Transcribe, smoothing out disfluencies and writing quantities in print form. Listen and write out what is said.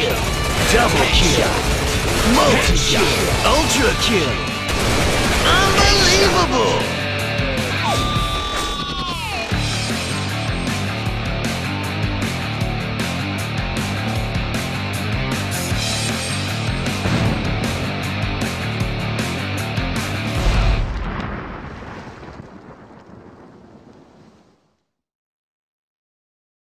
kill, double kill, multi kill, ultra kill. Unbelievable!